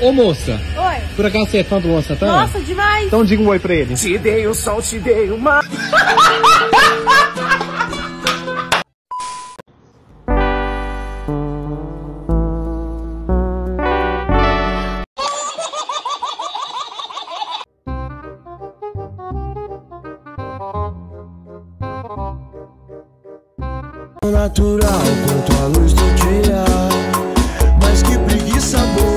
Ô moça, oi. Por acaso você é fã do Luan Santana? Nossa, demais! Então diga um oi pra ele. Te dei o sol, te dei o mar. Natural quanto a luz do dia, mas que preguiça boa.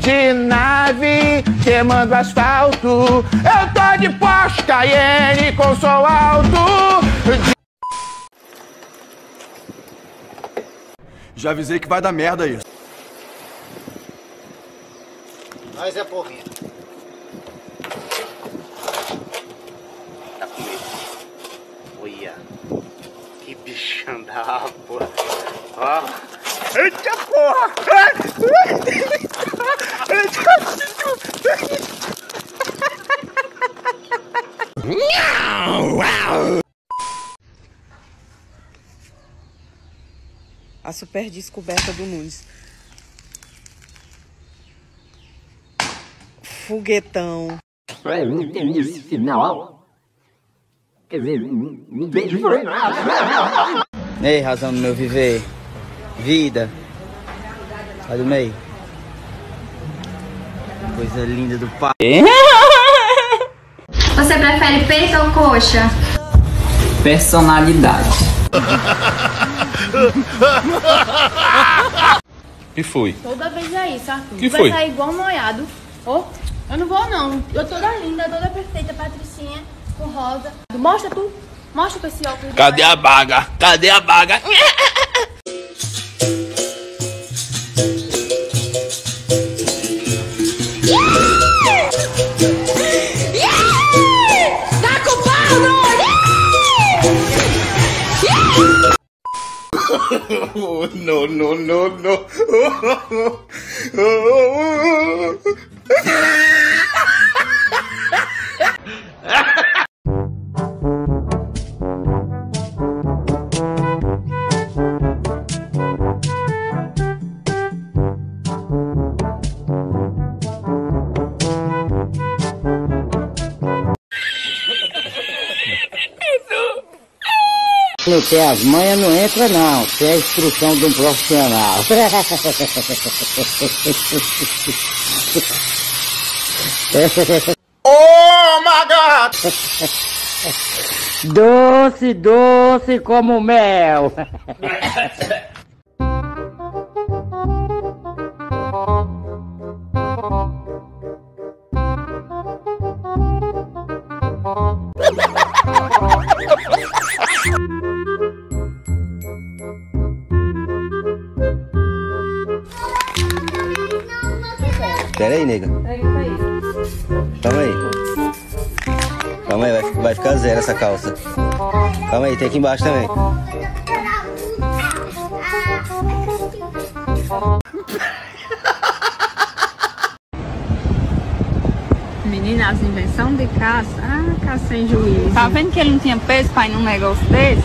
De nave queimando asfalto, eu tô de Porsche Cayenne com som alto. Já avisei que vai dar merda isso. Mas é pouquinho. Tá comigo. Olha. Que bichão da água. Ó. Eita porra! A super descoberta do Nunes. Foguetão. Ei, razão do meu viver. Vida. Olha o meio. Coisa linda do pai. Você prefere peito ou coxa? Personalidade. Que foi? Toda vez é isso, Arthur. Que vai foi? Vai sair igual um noiado. Oh, eu não vou não. Eu toda linda, toda perfeita, patricinha, com rosa. Mostra tu. Mostra com esse óculos. Cadê a baga? Cadê a baga? Oh, não, não, não, não. Se as manhas não entra não, se é a instrução de um profissional. Oh, my God! Doce, doce como mel. Pera aí, nega. Calma aí. Calma aí, vai ficar zero essa calça. Calma aí, tem aqui embaixo também. Menina, as invenções de caça. Ah, caça sem juízo. Tá vendo que ele não tinha peso pra ir num negócio desse?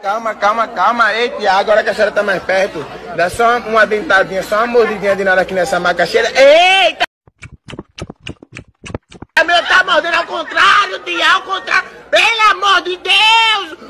Calma, calma, calma. Ei, Tiago, agora que a senhora tá mais perto, dá só uma dentadinha, só uma mordidinha de nada aqui nessa macaxeira. Eita! A minha tá mordendo ao contrário, Tiago, ao contrário. Pelo amor de Deus!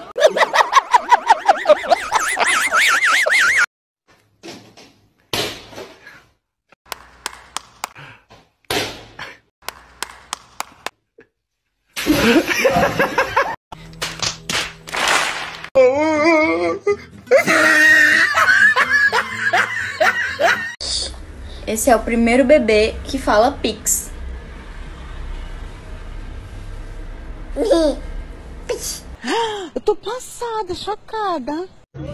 Esse é o primeiro bebê que fala Pix. Eu tô passada, chocada. E não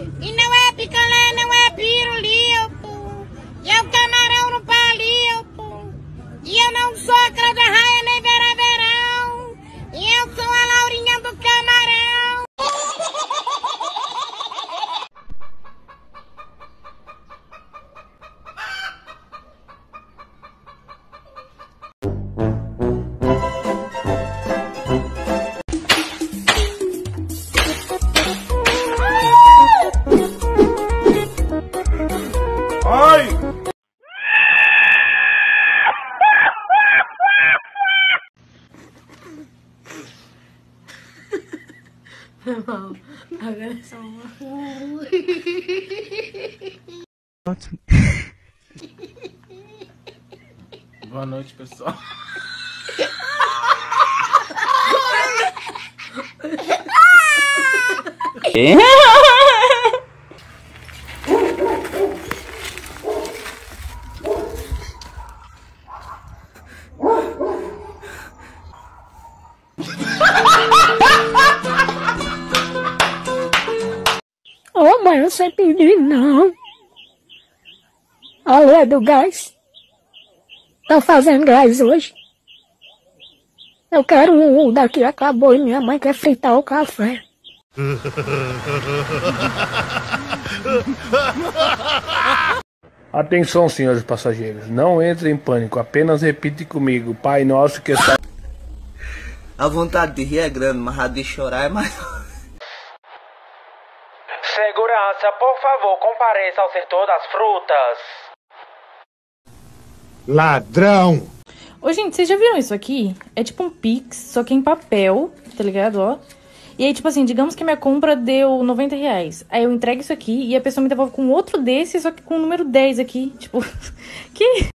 é picolé, não é pirulio, e é o camarão no palio, e eu não sou a Cláudia Raia nem Vera Verão, e eu sou a Laurinha do Camarão. Não, agora é só uma. Ótimo. Boa noite, pessoal. Que? Mas eu sei pedir, não. Alô, é do gás? Tá fazendo gás hoje? Eu quero um daqui, acabou, e minha mãe quer fritar o café. Atenção, senhores passageiros, não entrem em pânico, apenas repite comigo, Pai Nosso que está... A vontade de rir é grande, mas a de chorar é maior. Segurança, por favor, compareça ao setor das frutas. Ladrão! Ô, gente, vocês já viram isso aqui? É tipo um Pix, só que em papel, tá ligado, ó? E aí, tipo assim, digamos que minha compra deu 90 reais. Aí eu entrego isso aqui e a pessoa me devolve com outro desse, só que com o número 10 aqui. Tipo, que...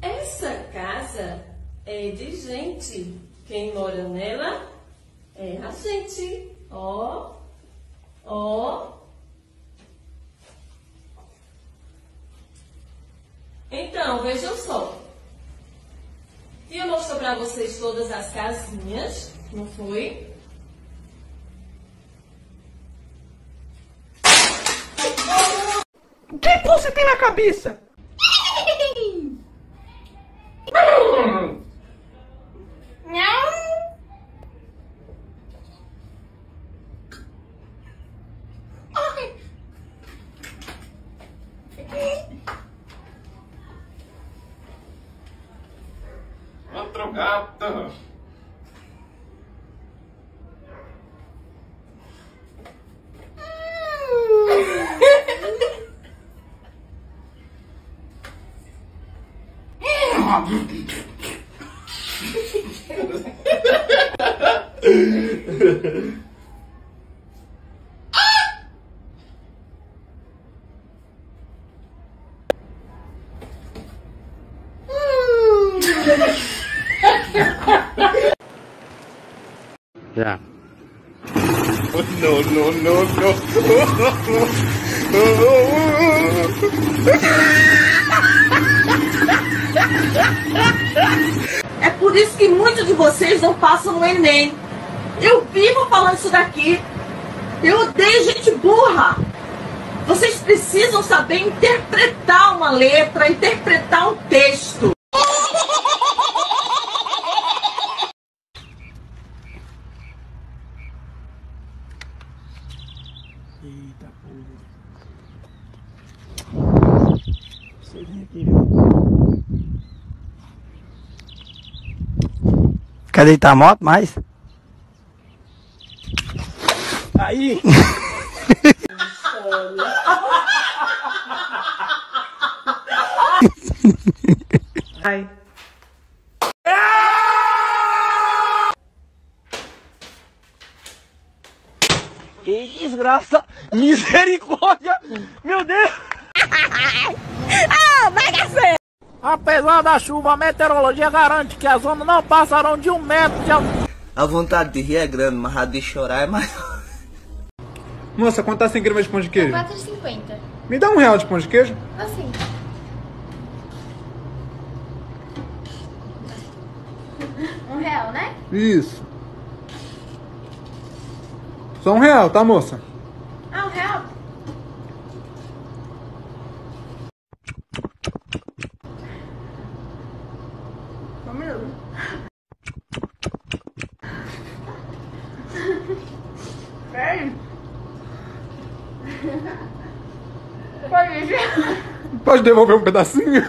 Essa casa é de gente... Quem mora nela é a gente. Ó, ó. Então, vejam só. Tia mostrou pra vocês todas as casinhas, não foi? Que pulso tem na cabeça? Outro gato. Yeah. Oh, no. É por isso que muitos de vocês não passam no Enem. Eu vivo falando isso daqui. Eu odeio gente burra. Vocês precisam saber interpretar uma letra, interpretar um texto. Eita porra. Você vem aqui, viu? Quer deitar a moto mais? Aí! Ai. Que desgraça! Misericórdia! Meu Deus! Ah, bagaceiro! Apesar da chuva, a meteorologia garante que as ondas não passarão de 1 metro de altura. A vontade de rir é grande, mas a de chorar é maior. Moça, quanto tá 100 gramas de pão de queijo? 4,50. Me dá R$1 de pão de queijo? Assim. Isso. Só R$1, tá, moça? Ah, R$1? Camilo. Peraí. Pode devolver um pedacinho?